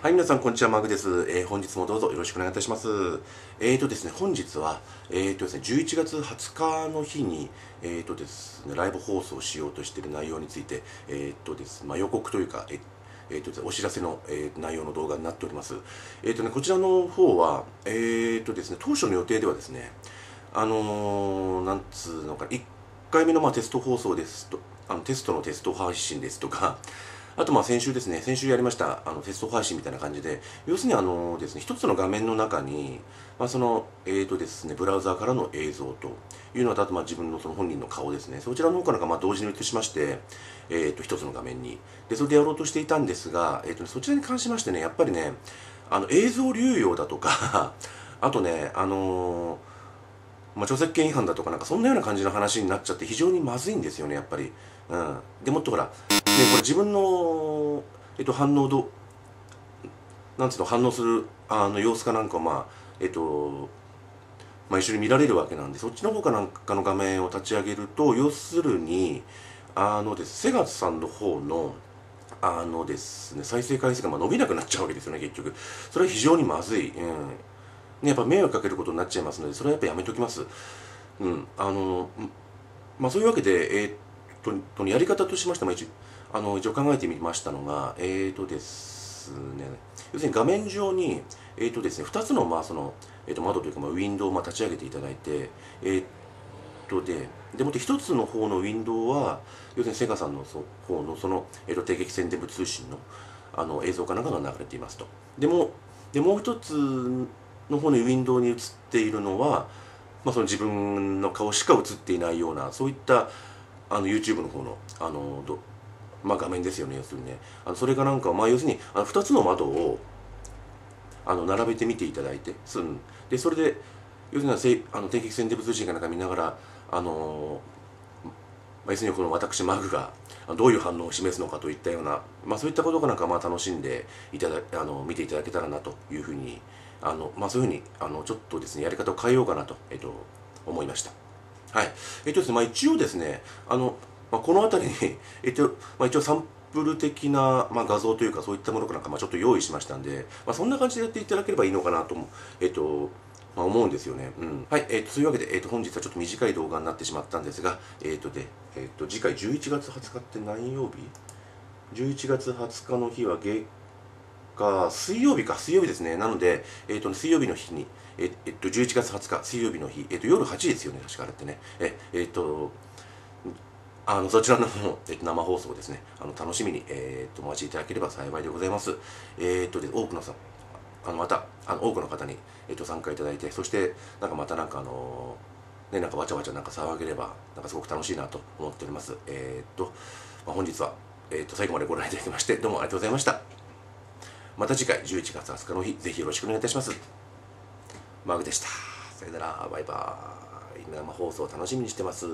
はい、皆さん、こんにちは、マグです。本日もどうぞよろしくお願いいたします。本日は、11月20日の日に、ライブ放送しようとしている内容について、予告というか、お知らせの、内容の動画になっております。こちらの方は、当初の予定ではですね、なんつうのか、1回目のテスト放送ですと、テストのテスト配信ですとか、あと先週ですね、先週やりましたテスト配信みたいな感じで、要するにですね、一つの画面の中に、ブラウザーからの映像というのと、あと自分のその本人の顔ですね、そちらの方からが同時に映しまして、一つの画面に。で、それでやろうとしていたんですが、そちらに関しましてね、やっぱりね、映像流用だとか、あとね、著作権違反だとか、なんかそんなような感じの話になっちゃって、非常にまずいんですよね、やっぱり。うん。で、もっとほら、でこれ自分の、反応する様子かなんかを、一緒に見られるわけなんで、そっちの方かなんかの画面を立ち上げると、要するにセガさんの方の再生回数が伸びなくなっちゃうわけですよね、結局。それは非常にまずい、やっぱ迷惑かけることになっちゃいますので、それはやっぱやめときます。そういうわけで、やり方としましても一応考えてみましたのが、要するに画面上に、2つの、窓というか、ウィンドウを立ち上げていただいて、でもって1つの方のウィンドウは、要するにセガさんの方の帝劇宣伝部通信の、映像かなんかが流れていますと。もう1つの方のウィンドウに映っているのは、自分の顔しか映っていないような、そういったYouTube の方の、画面ですよね、要するにね。それかなんか、要するに2つの窓を並べてみていただいて、でそれで、要するに帝劇宣伝部通信かなんか見ながら、要するにこの私、マグがどういう反応を示すのかといったような、そういったことかなんか楽しんで見ていただけたらなというふうに、そういうふうにちょっとですね、やり方を変えようかなと、思いました。はい。一応ですね、この辺りに、一応サンプル的な、画像というか、そういったものかなんか、ちょっと用意しましたんで、そんな感じでやっていただければいいのかなと、思うんですよね。はい。そういうわけで、本日はちょっと短い動画になってしまったんですが、次回11月20日って何曜日 ?11 月20日の日は水曜日ですね。なので、水曜日の日に、11月20日、水曜日の日、夜8時ですよね、確かあれってね。そちらの方の、生放送をですね、楽しみに、お待ちいただければ幸いでございます。多くの方に、参加いただいて、そして、わちゃわちゃ騒げれば、すごく楽しいなと思っております。本日は、最後までご覧いただきまして、どうもありがとうございました。また次回11月20日の日、ぜひよろしくお願いいたします。マグでした。さよなら、バイバーイ。生放送楽しみにしてます。